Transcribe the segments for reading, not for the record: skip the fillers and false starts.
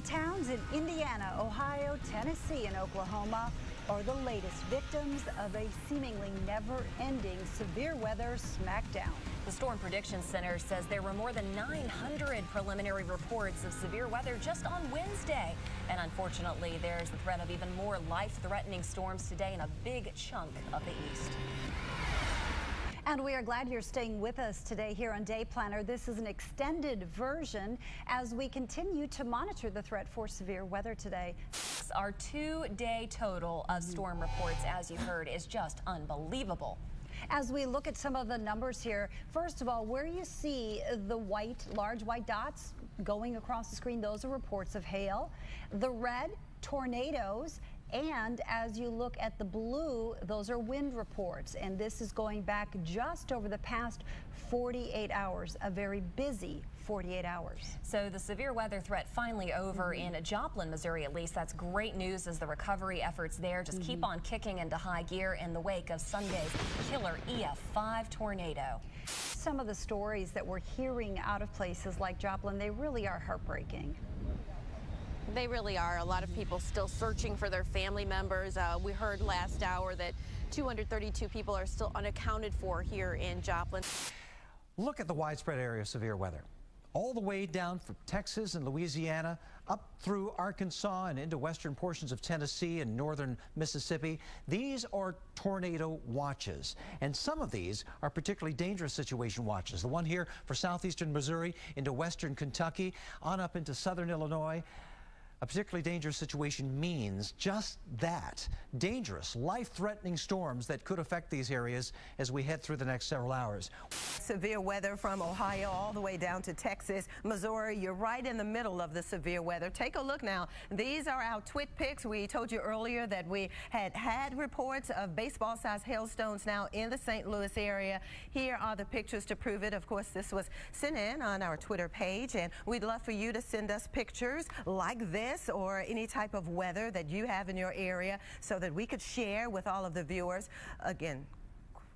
Coastal towns in Indiana, Ohio, Tennessee, and Oklahoma are the latest victims of a seemingly never-ending severe weather smackdown. The Storm Prediction Center says there were more than 900 preliminary reports of severe weather just on Wednesday. And unfortunately, there's the threat of even more life-threatening storms today in a big chunk of the east. And we are glad you're staying with us today here on Day Planner. This is an extended version as we continue to monitor the threat for severe weather today. Our two-day total of storm reports, as you heard, is just unbelievable. As we look at some of the numbers here, first of all, where you see the white, large white dots going across the screen, those are reports of hail. The red, tornadoes. And as you look at the blue, those are wind reports, and this is going back just over the past 48 hours, a very busy 48 hours. So the severe weather threat finally over in Joplin, Missouri, at least. That's great news as the recovery efforts there just keep on kicking into high gear in the wake of Sunday's killer EF5 tornado. Some of the stories that we're hearing out of places like Joplin, they really are heartbreaking. They really are. A lot of people still searching for their family members. We heard last hour that 232 people are still unaccounted for here in Joplin. Look at the widespread area of severe weather. All the way down from Texas and Louisiana, up through Arkansas and into western portions of Tennessee and northern Mississippi. These are tornado watches, and some of these are particularly dangerous situation watches. The one here for southeastern Missouri into western Kentucky, on up into southern Illinois. A particularly dangerous situation means just that. Dangerous, life-threatening storms that could affect these areas as we head through the next several hours. Severe weather from Ohio all the way down to Texas, Missouri. You're right in the middle of the severe weather. Take a look now. These are our twit picks. We told you earlier that we had reports of baseball-sized hailstones now in the St. Louis area. Here are the pictures to prove it. Of course, this was sent in on our Twitter page, and we'd love for you to send us pictures like this or any type of weather that you have in your area so that we could share with all of the viewers. Again,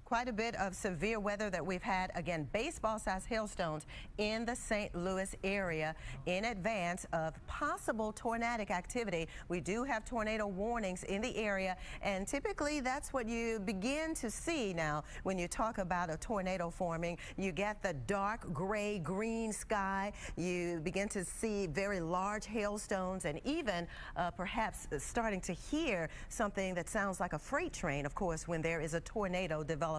quite a bit of severe weather that we've had. Again, baseball-sized hailstones in the St. Louis area in advance of possible tornadic activity. We do have tornado warnings in the area, and typically that's what you begin to see now when you talk about a tornado forming. You get the dark gray, green sky. You begin to see very large hailstones and even perhaps starting to hear something that sounds like a freight train, of course, when there is a tornado developing.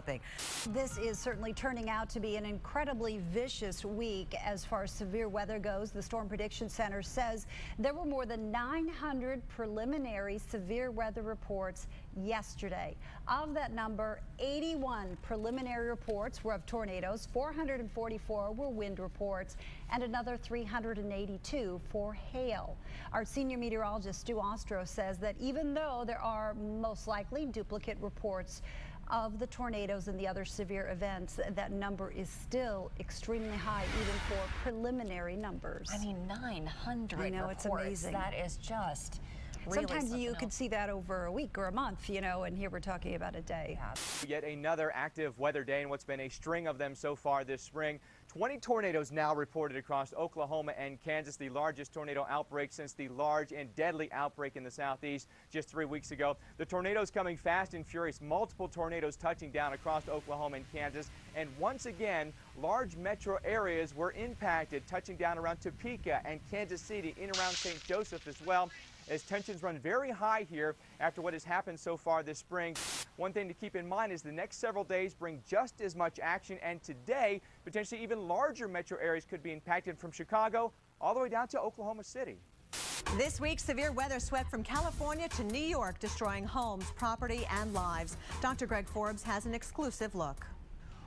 This is certainly turning out to be an incredibly vicious week as far as severe weather goes. The Storm Prediction Center says there were more than 900 preliminary severe weather reports yesterday. Of that number, 81 preliminary reports were of tornadoes, 444 were wind reports, and another 382 for hail. Our senior meteorologist Stu Ostro says that even though there are most likely duplicate reports of the tornadoes and the other severe events, that number is still extremely high, even for preliminary numbers. I mean, 900 reports. I know, it's amazing. That is just really sometimes you could see that over a week or a month, you know, and here we're talking about a day. Yet another active weather day in what's been a string of them so far this spring. 20 tornadoes now reported across Oklahoma and Kansas, the largest tornado outbreak since the large and deadly outbreak in the southeast just 3 weeks ago. The tornadoes coming fast and furious, multiple tornadoes touching down across Oklahoma and Kansas. And once again, large metro areas were impacted, touching down around Topeka and Kansas City, in around St. Joseph as well, as tensions run very high here after what has happened so far this spring. One thing to keep in mind is the next several days bring just as much action, and today potentially even larger metro areas could be impacted from Chicago all the way down to Oklahoma City. This week, severe weather swept from California to New York, destroying homes, property, and lives. Dr. Greg Forbes has an exclusive look.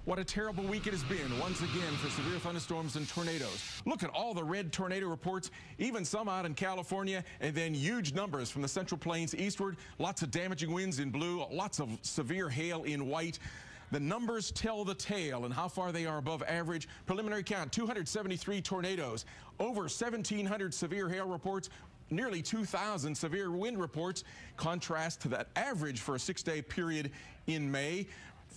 What a terrible week it has been once again for severe thunderstorms and tornadoes. Look at all the red tornado reports, even some out in California, and then huge numbers from the Central Plains eastward. Lots of damaging winds in blue, lots of severe hail in white. The numbers tell the tale and how far they are above average. Preliminary count, 273 tornadoes, over 1,700 severe hail reports, nearly 2,000 severe wind reports. Contrast to that average for a 6-day period in May.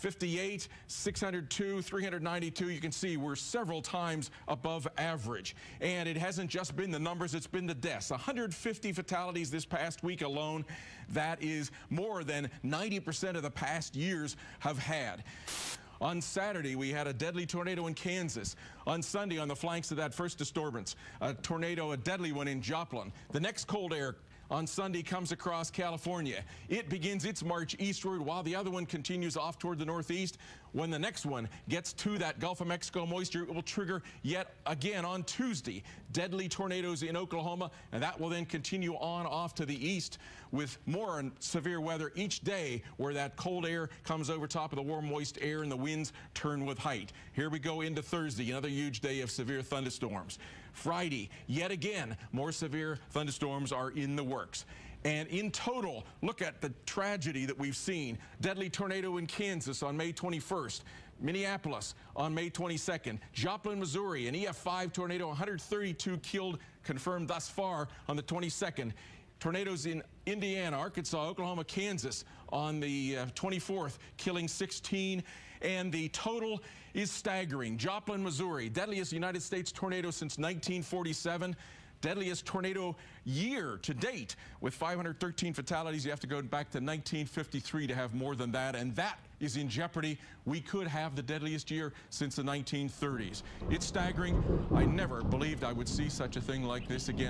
58, 602, 392. You can see we're several times above average. And it hasn't just been the numbers, it's been the deaths. 150 fatalities this past week alone. That is more than 90% of the past years have had. On Saturday, we had a deadly tornado in Kansas. On Sunday, on the flanks of that first disturbance, a tornado, a deadly one in Joplin. The next cold air on Sunday comes across California. It begins its march eastward while the other one continues off toward the northeast. When the next one gets to that Gulf of Mexico moisture, it will trigger yet again on Tuesday, deadly tornadoes in Oklahoma, and that will then continue on off to the east with more severe weather each day where that cold air comes over top of the warm, moist air and the winds turn with height. Here we go into Thursday, another huge day of severe thunderstorms. Friday, yet again, more severe thunderstorms are in the works. And in total, look at the tragedy that we've seen. Deadly tornado in Kansas on May 21st. Minneapolis on May 22nd. Joplin, Missouri, an EF5 tornado, 132 killed, confirmed thus far on the 22nd. Tornadoes in Indiana, Arkansas, Oklahoma, Kansas on the 24th, killing 16. And the total is staggering. Joplin, Missouri, deadliest United States tornado since 1947. Deadliest tornado year to date with 513 fatalities. You have to go back to 1953 to have more than that, and that is in jeopardy. We could have the deadliest year since the 1930s. It's staggering. I never believed I would see such a thing like this again.